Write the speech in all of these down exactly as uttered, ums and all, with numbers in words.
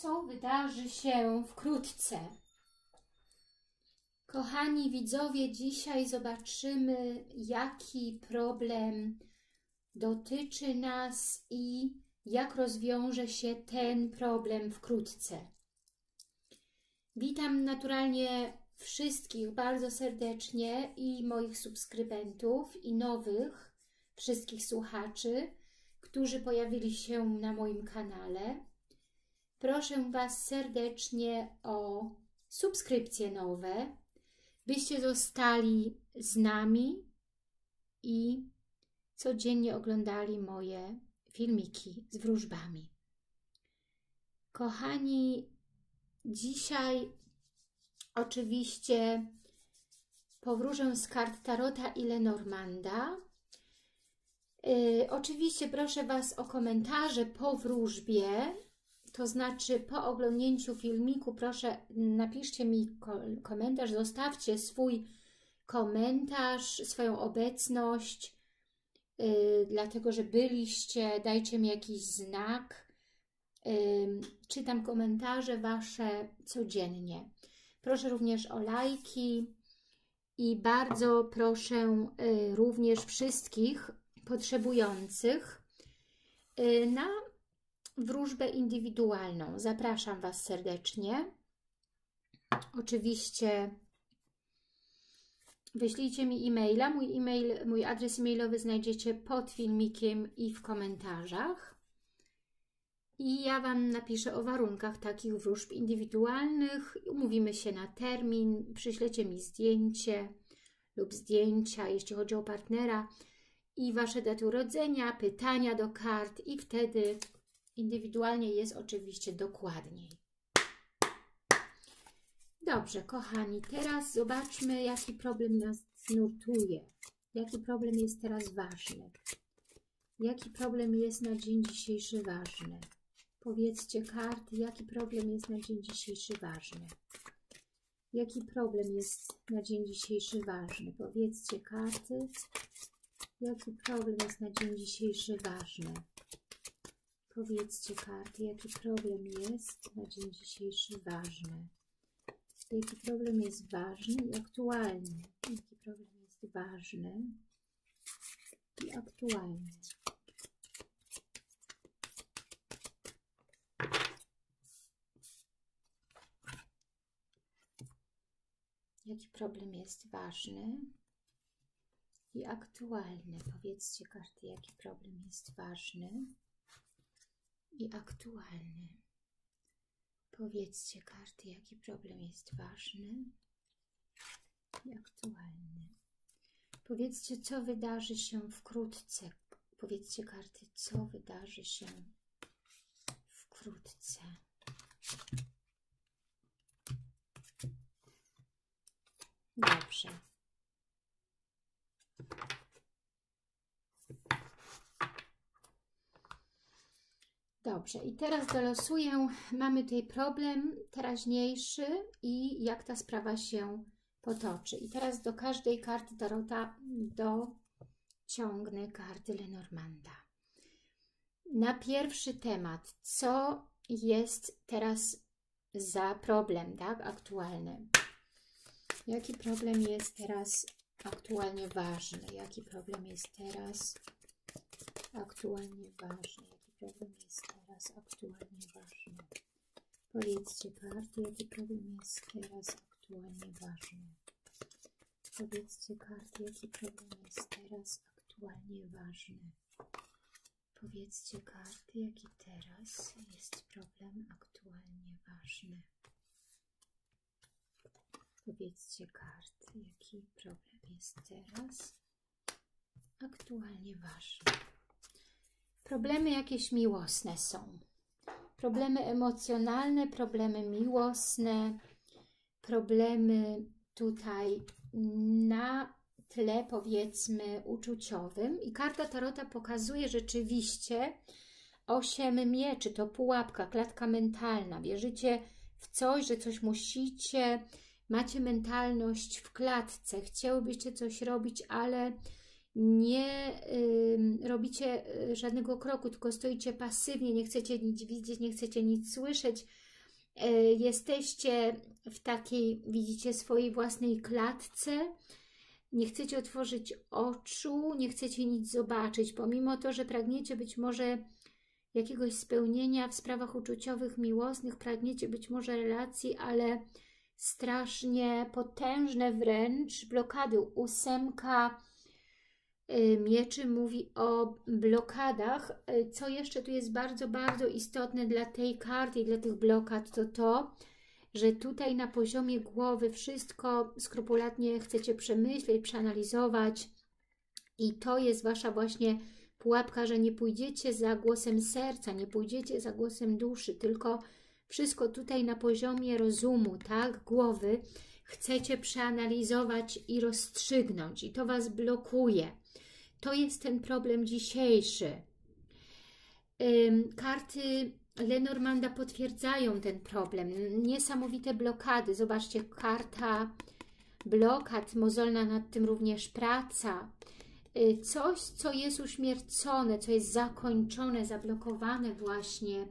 co wydarzy się wkrótce. Kochani widzowie, dzisiaj zobaczymy, jaki problem dotyczy nas i jak rozwiąże się ten problem wkrótce. Witam naturalnie wszystkich bardzo serdecznie i moich subskrybentów i nowych wszystkich słuchaczy, którzy pojawili się na moim kanale. Proszę Was serdecznie o subskrypcje nowe, byście zostali z nami i codziennie oglądali moje filmiki z wróżbami. Kochani, dzisiaj oczywiście powróżę z kart Tarota i Lenormanda. Yy, oczywiście proszę Was o komentarze po wróżbie, to znaczy po oglądnięciu filmiku proszę napiszcie mi komentarz, zostawcie swój komentarz, swoją obecność, yy, dlatego, że byliście, dajcie mi jakiś znak. Yy, czytam komentarze Wasze codziennie. Proszę również o lajki i bardzo proszę y, również wszystkich potrzebujących y, na wróżbę indywidualną. Zapraszam Was serdecznie. Oczywiście wyślijcie mi e-maila. Mój e-mail, mój adres e-mailowy znajdziecie pod filmikiem i w komentarzach. I ja Wam napiszę o warunkach takich wróżb indywidualnych. Umówimy się na termin, przyślecie mi zdjęcie lub zdjęcia, jeśli chodzi o partnera i Wasze daty urodzenia, pytania do kart i wtedy indywidualnie jest oczywiście dokładniej. Dobrze, kochani, teraz zobaczmy, jaki problem nas nurtuje. Jaki problem jest teraz ważny. Jaki problem jest na dzień dzisiejszy ważny. Powiedzcie karty, jaki problem jest na dzień dzisiejszy ważny. Jaki problem jest na dzień dzisiejszy ważny? Powiedzcie karty, jaki problem jest na dzień dzisiejszy ważny. Powiedzcie karty, jaki problem jest na dzień dzisiejszy ważny. Jaki problem jest ważny i aktualny. Jaki problem jest ważny i aktualny. Jaki problem jest ważny i aktualny? Powiedzcie karty, jaki problem jest ważny i aktualny. Powiedzcie karty, jaki problem jest ważny i aktualny. Powiedzcie, co wydarzy się wkrótce. Powiedzcie karty, co wydarzy się wkrótce. Dobrze. Dobrze, i teraz dolosuję. Mamy tutaj problem teraźniejszy i jak ta sprawa się potoczy. I teraz do każdej karty Tarota dociągnę karty Lenormanda. Na pierwszy temat, co jest teraz za problem, tak, aktualny? Jaki problem jest teraz aktualnie ważny? Jaki problem jest teraz aktualnie ważny? Jaki problem jest teraz aktualnie ważny? Powiedzcie karty, jaki problem jest teraz aktualnie ważny? Powiedzcie karty, jaki problem jest teraz aktualnie ważny? Powiedzcie karty, jaki teraz jest problem aktualnie ważny? Powiedzcie karty, jaki problem jest teraz aktualnie ważny. Problemy jakieś miłosne są. Problemy emocjonalne, problemy miłosne, problemy tutaj na tle, powiedzmy, uczuciowym. I karta Tarota pokazuje rzeczywiście osiem mieczy, to pułapka, klatka mentalna. Wierzycie w coś, że coś musicie. Macie mentalność w klatce, chciałybyście coś robić, ale nie y, robicie żadnego kroku, tylko stoicie pasywnie, nie chcecie nic widzieć, nie chcecie nic słyszeć, jesteście w takiej, widzicie, swojej własnej klatce, nie chcecie otworzyć oczu, nie chcecie nic zobaczyć, pomimo to, że pragniecie być może jakiegoś spełnienia w sprawach uczuciowych, miłosnych, pragniecie być może relacji, ale strasznie potężne wręcz blokady. Ósemka mieczy mówi o blokadach. Co jeszcze tu jest bardzo, bardzo istotne dla tej karty i dla tych blokad, to to, że tutaj na poziomie głowy wszystko skrupulatnie chcecie przemyśleć, przeanalizować i to jest wasza właśnie pułapka, że nie pójdziecie za głosem serca, nie pójdziecie za głosem duszy, tylko wszystko tutaj na poziomie rozumu, tak, głowy chcecie przeanalizować i rozstrzygnąć i to was blokuje. To jest ten problem dzisiejszy. Karty Lenormanda potwierdzają ten problem. Niesamowite blokady. Zobaczcie, karta blokad, mozolna nad tym również praca. Coś, co jest uśmiercone, co jest zakończone, zablokowane właśnie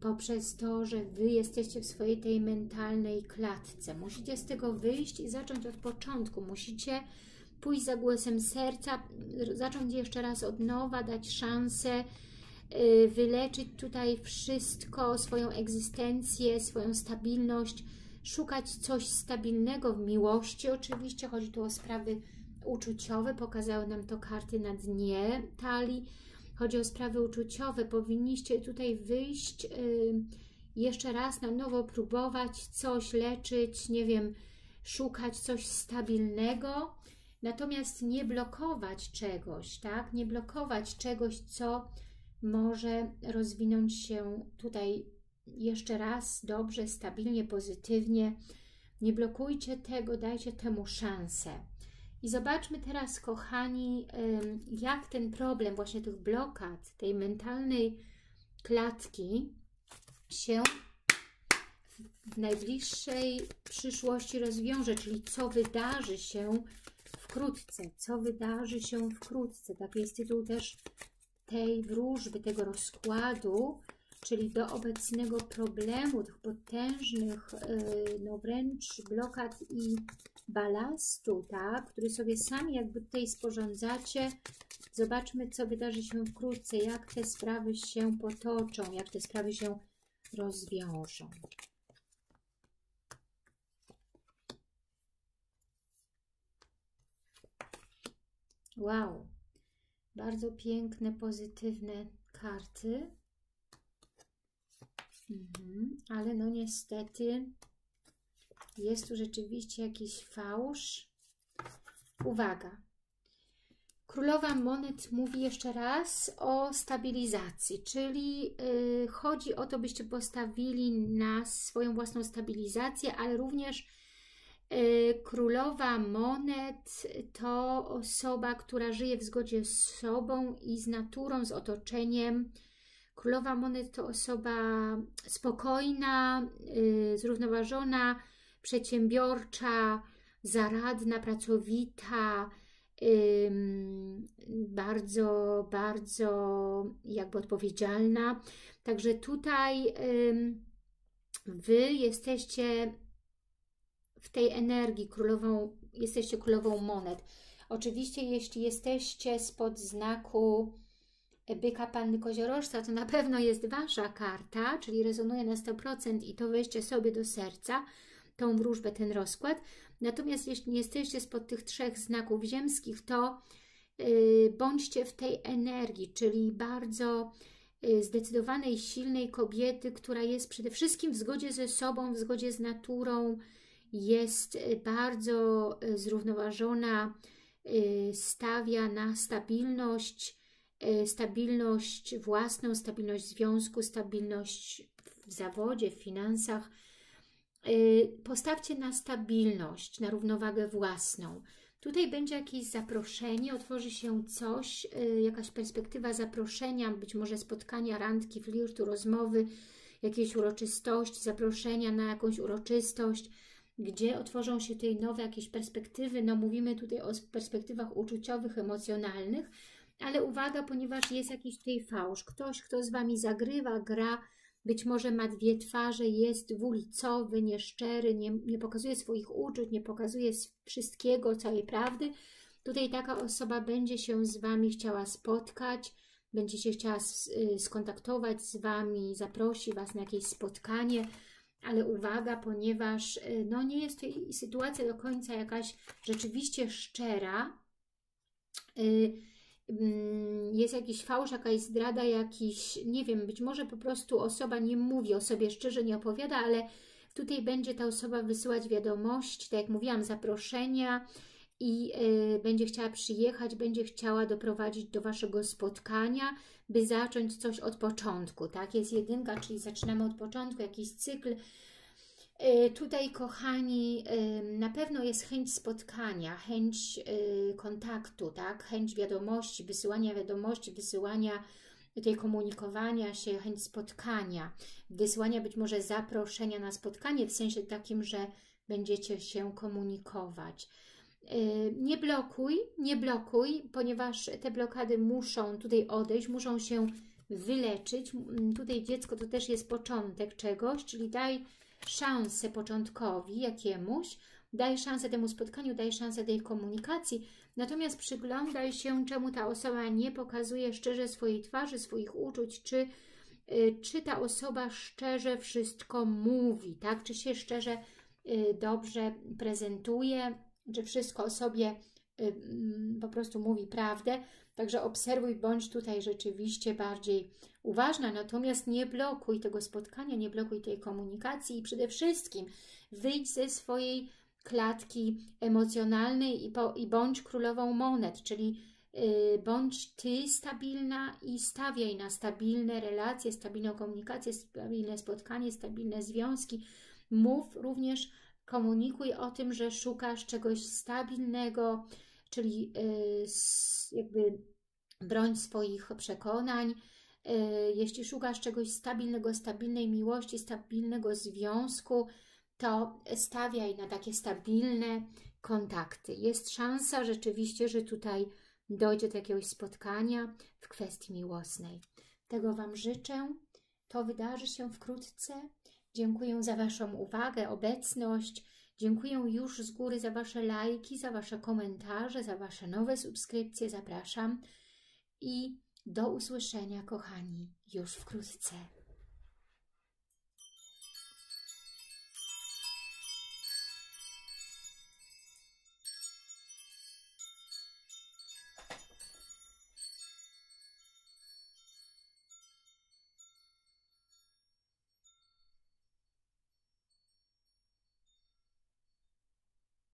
poprzez to, że wy jesteście w swojej tej mentalnej klatce. Musicie z tego wyjść i zacząć od początku. Musicie pójść za głosem serca, zacząć jeszcze raz od nowa, dać szansę, wyleczyć tutaj wszystko, swoją egzystencję, swoją stabilność, szukać coś stabilnego w miłości. Oczywiście chodzi tu o sprawy uczuciowe, pokazały nam to karty na dnie talii. Chodzi o sprawy uczuciowe, powinniście tutaj wyjść, yy, jeszcze raz na nowo próbować coś leczyć, nie wiem, szukać coś stabilnego, natomiast nie blokować czegoś, tak? Nie blokować czegoś, co może rozwinąć się tutaj jeszcze raz dobrze, stabilnie, pozytywnie. Nie blokujcie tego, dajcie temu szansę. I zobaczmy teraz, kochani, jak ten problem właśnie tych blokad, tej mentalnej klatki się w najbliższej przyszłości rozwiąże, czyli co wydarzy się wkrótce, co wydarzy się wkrótce. Taki jest tytuł też tej wróżby, tego rozkładu, czyli do obecnego problemu, tych potężnych, no wręcz blokad i balastu, tak, który sobie sami jakby tutaj sporządzacie. Zobaczmy, co wydarzy się wkrótce, jak te sprawy się potoczą, jak te sprawy się rozwiążą. Wow, bardzo piękne, pozytywne karty. Mhm, ale no niestety jest tu rzeczywiście jakiś fałsz. Uwaga. Królowa Monet mówi jeszcze raz o stabilizacji, czyli yy, chodzi o to, byście postawili na swoją własną stabilizację, ale również yy, Królowa Monet to osoba, która żyje w zgodzie z sobą i z naturą, z otoczeniem. Królowa Monet to osoba spokojna, yy, zrównoważona, przedsiębiorcza, zaradna, pracowita, ym, bardzo, bardzo jakby odpowiedzialna. Także tutaj ym, wy jesteście w tej energii królową, jesteście królową monet. Oczywiście jeśli jesteście spod znaku Byka Panny Koziorożca, to na pewno jest wasza karta, czyli rezonuje na sto procent i to weźcie sobie do serca, tą wróżbę, ten rozkład. Natomiast jeśli nie jesteście spod tych trzech znaków ziemskich, to yy, bądźcie w tej energii, czyli bardzo yy, zdecydowanej, silnej kobiety, która jest przede wszystkim w zgodzie ze sobą, w zgodzie z naturą, jest bardzo yy, zrównoważona, yy, stawia na stabilność, yy, stabilność własną, stabilność związku, stabilność w zawodzie, w finansach. Postawcie na stabilność, na równowagę własną. Tutaj będzie jakieś zaproszenie, otworzy się coś, jakaś perspektywa zaproszenia, być może spotkania, randki, flirtu, rozmowy, jakiejś uroczystości, zaproszenia na jakąś uroczystość, gdzie otworzą się tutaj nowe jakieś perspektywy. No mówimy tutaj o perspektywach uczuciowych, emocjonalnych, ale uwaga, ponieważ jest jakiś tutaj fałsz. Ktoś, kto z wami zagrywa, gra, Być może ma dwie twarze, jest dwulicowy, nieszczery, nie, nie pokazuje swoich uczuć, nie pokazuje wszystkiego, całej prawdy. Tutaj taka osoba będzie się z Wami chciała spotkać, będzie się chciała skontaktować z Wami, zaprosi Was na jakieś spotkanie, ale uwaga, ponieważ no, nie jest to sytuacja do końca jakaś rzeczywiście szczera, jest jakiś fałsz, jakaś zdrada, jakiś, nie wiem, być może po prostu osoba nie mówi o sobie szczerze, nie opowiada, ale tutaj będzie ta osoba wysyłać wiadomości, tak jak mówiłam, zaproszenia i y, będzie chciała przyjechać, będzie chciała doprowadzić do Waszego spotkania, by zacząć coś od początku, tak? Jest jedynka, czyli zaczynamy od początku, jakiś cykl. Y, tutaj, kochani, y, na pewno jest chęć spotkania, chęć y, kontaktu, tak? Chęć wiadomości, wysyłania wiadomości, wysyłania tej komunikowania się, chęć spotkania, wysyłania być może zaproszenia na spotkanie, w sensie takim, że będziecie się komunikować. Nie blokuj, nie blokuj, ponieważ te blokady muszą tutaj odejść, muszą się wyleczyć. Tutaj dziecko to też jest początek czegoś, czyli daj szansę początkowi jakiemuś, daj szansę temu spotkaniu, daj szansę tej komunikacji. Natomiast przyglądaj się, czemu ta osoba nie pokazuje szczerze swojej twarzy, swoich uczuć, czy, czy ta osoba szczerze wszystko mówi, tak? Czy się szczerze dobrze prezentuje, że wszystko o sobie y, po prostu mówi prawdę, także obserwuj, bądź tutaj rzeczywiście bardziej uważna, natomiast nie blokuj tego spotkania, nie blokuj tej komunikacji i przede wszystkim wyjdź ze swojej klatki emocjonalnej i, po, i bądź królową monet, czyli y, bądź Ty stabilna i stawiaj na stabilne relacje, stabilną komunikację, stabilne spotkanie, stabilne związki, mów również, komunikuj o tym, że szukasz czegoś stabilnego, czyli jakby broń swoich przekonań. Jeśli szukasz czegoś stabilnego, stabilnej miłości, stabilnego związku, to stawiaj na takie stabilne kontakty. Jest szansa rzeczywiście, że tutaj dojdzie do jakiegoś spotkania w kwestii miłosnej. Tego Wam życzę. To wydarzy się wkrótce. Dziękuję za Waszą uwagę, obecność. Dziękuję już z góry za Wasze lajki, za Wasze komentarze, za Wasze nowe subskrypcje. Zapraszam i do usłyszenia, kochani, już wkrótce.